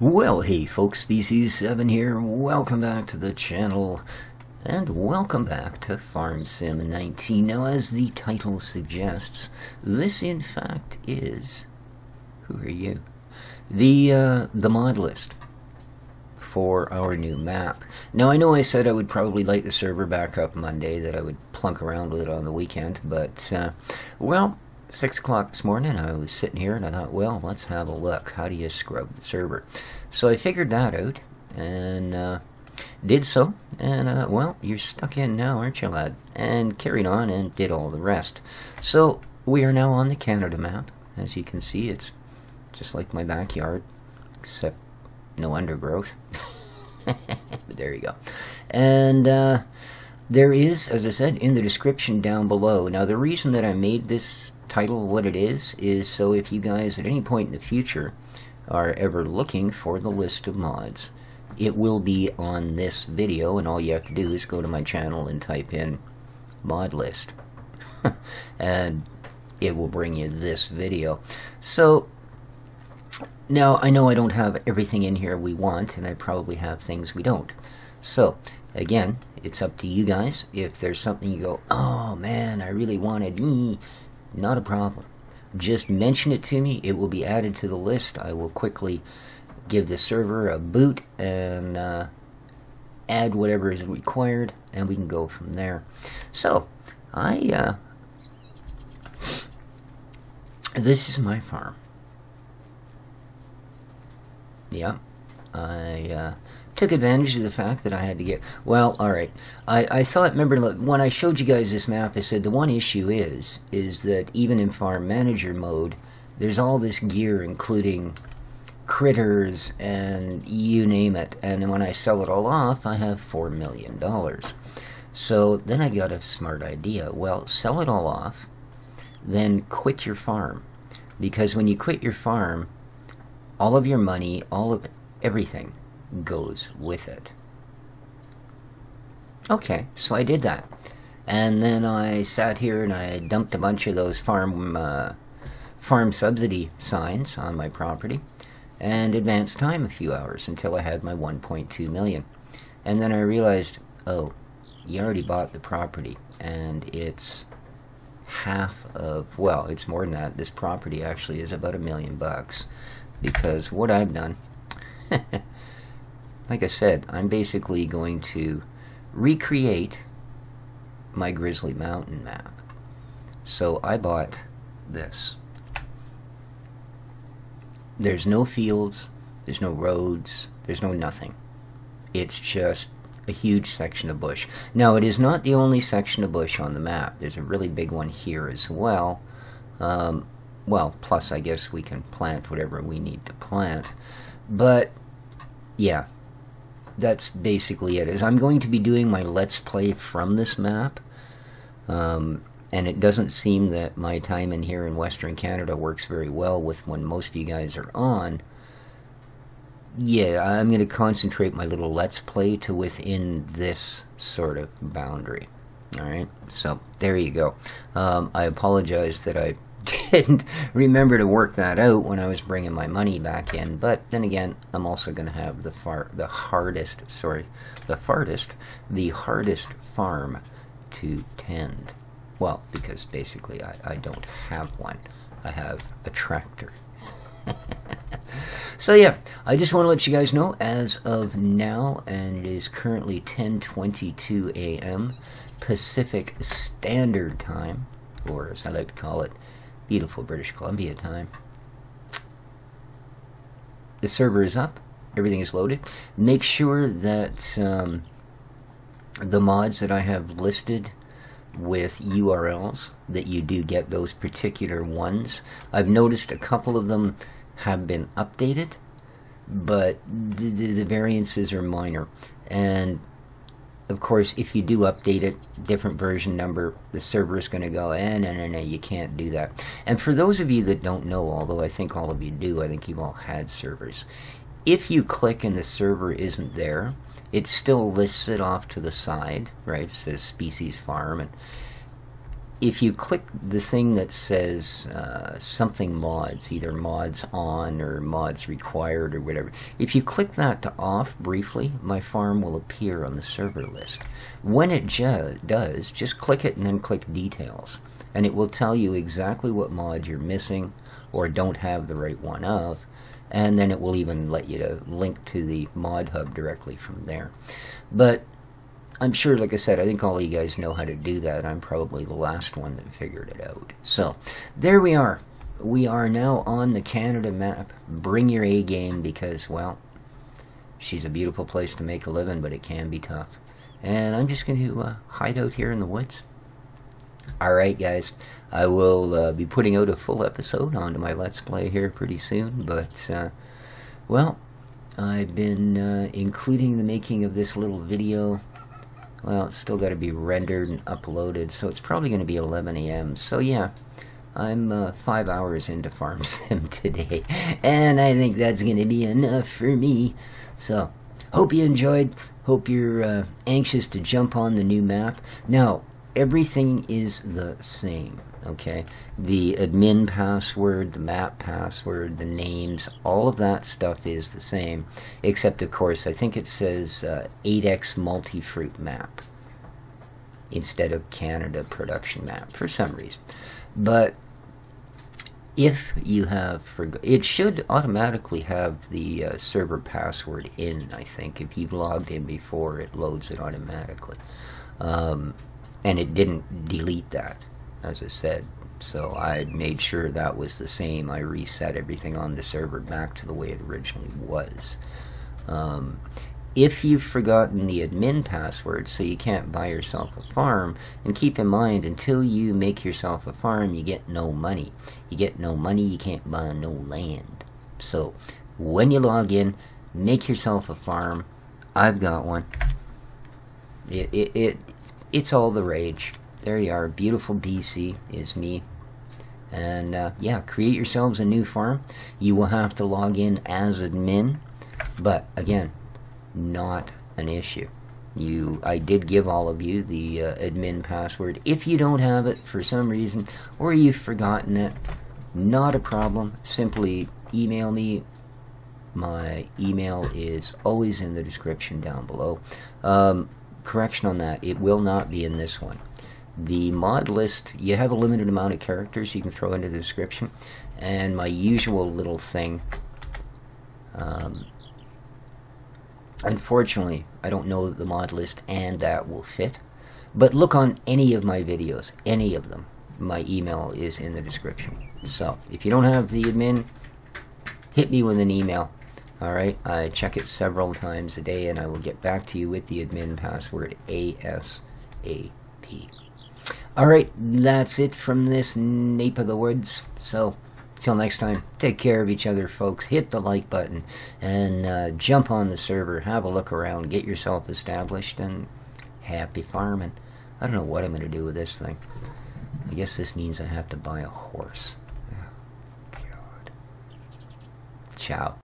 Well, hey folks, Species7 here, welcome back to the channel, and welcome back to Farm Sim 19. Now, as the title suggests, this in fact is, who are you? The mod list for our new map. Now, I know I said I would probably light the server back up Monday, that I would plunk around with it on the weekend, but, well, 6 o'clock this morning, I was sitting here and I thought, well, let's have a look. How do you scrub the server? So I figured that out and did so. And, well, you're stuck in now, aren't you, lad? And carried on and did all the rest. So we are now on the Canada map. As you can see, it's just like my backyard, except no undergrowth. But there you go. And there is, as I said, in the description down below. Now, the reason that I made this title what it is so if you guys at any point in the future are ever looking for the list of mods, it will be on this video, and all you have to do is go to my channel and type in mod list and it will bring you this video. So now I know I don't have everything in here we want, and I probably have things we don't. So again, it's up to you guys. If there's something you go, oh man, I really wanted, not a problem. Just mention it to me. It will be added to the list. I will quickly give the server a boot and add whatever is required, and we can go from there. So, this is my farm. Yeah, I took advantage of the fact that I had to get, well, alright, I thought, remember, look, when I showed you guys this map, I said the one issue is that even in farm manager mode, there's all this gear, including critters and you name it, and when I sell it all off, I have $4 million. So then I got a smart idea. Well, sell it all off, then quit your farm, because when you quit your farm, all of your money, all of everything goes with it. Okay, so I did that, and then I sat here and I dumped a bunch of those farm subsidy signs on my property and advanced time a few hours until I had my 1.2 million, and then I realized, oh, you already bought the property, and it's half of, well, it's more than that. This property actually is about $1 million, because what I've done like I said, I'm basically going to recreate my Grizzly Mountain map. So I bought this. There's no fields, there's no roads, there's no nothing. It's just a huge section of bush. Now, it is not the only section of bush on the map. There's a really big one here as well. Well, plus I guess we can plant whatever we need to plant. But, yeah, that's basically it. Is I'm going to be doing my Let's Play from this map, and it doesn't seem that my time in here in Western Canada works very well with when most of you guys are on. Yeah, I'm going to concentrate my little Let's Play to within this sort of boundary. Alright, so there you go. I apologize that I didn't remember to work that out when I was bringing my money back in, but then again, I'm also going to have the hardest farm to tend. Well, because basically I don't have one. I have a tractor. So yeah, I just want to let you guys know, as of now, and it is currently 10:22 a.m. Pacific Standard Time, or as I like to call it, beautiful British Columbia time. The server is up. Everything is loaded. Make sure that the mods that I have listed with URLs, that you do get those particular ones. I've noticed a couple of them have been updated, but the variances are minor. And of course, if you do update it, different version number, the server is going to go, no, you can't do that. And for those of you that don't know, although I think all of you do, I think you've all had servers, if you click and the server isn't there, it still lists it off to the side, right? It says Species Farm, and if you click this thing that says something mods, either mods on or mods required or whatever, if you click that to off briefly, my farm will appear on the server list. When it does, just click it and then click details, and it will tell you exactly what mod you're missing or don't have the right one of, and then it will even let you to link to the mod hub directly from there. But I'm sure, like I said, I think all you guys know how to do that. I'm probably the last one that figured it out. So, there we are. We are now on the Canada map. Bring your A game because, well, she's a beautiful place to make a living, but it can be tough. And I'm just going to hide out here in the woods. Alright guys, I will be putting out a full episode onto my Let's Play here pretty soon, but, well, I've been including the making of this little video. Well, it's still got to be rendered and uploaded, so it's probably going to be 11 a.m. So yeah, I'm 5 hours into Farm Sim today, and I think that's going to be enough for me. So, hope you enjoyed, hope you're anxious to jump on the new map. Now, everything is the same, okay? The admin password, the map password, the names, all of that stuff is the same, except, of course, I think it says 8X multi-fruit map instead of Canada production map for some reason. But if you have it should automatically have the server password in, I think. If you've logged in before, it loads it automatically. And it didn't delete that, as I said. So I made sure that was the same. I reset everything on the server back to the way it originally was. If you've forgotten the admin password, so you can't buy yourself a farm, and keep in mind, until you make yourself a farm, you get no money. You get no money, you can't buy no land. So when you log in, make yourself a farm. I've got one. It's all the rage. There you are. Beautiful BC is me. And yeah, create yourselves a new farm. You will have to log in as admin. But again, not an issue. I did give all of you the admin password. If you don't have it for some reason, or you've forgotten it, not a problem. Simply email me. My email is always in the description down below. Correction on that, it will not be in this one. The mod list, you have a limited amount of characters you can throw into the description, and my usual little thing, unfortunately, I don't know that the mod list and that will fit, but look on any of my videos, any of them. My email is in the description. So, if you don't have the admin, hit me with an email. Alright, I check it several times a day, and I will get back to you with the admin password ASAP. Alright, that's it from this nape of the woods. So, till next time, take care of each other, folks. Hit the like button, and jump on the server, have a look around, get yourself established, and happy farming. I don't know what I'm going to do with this thing. I guess this means I have to buy a horse. Oh, God. Ciao.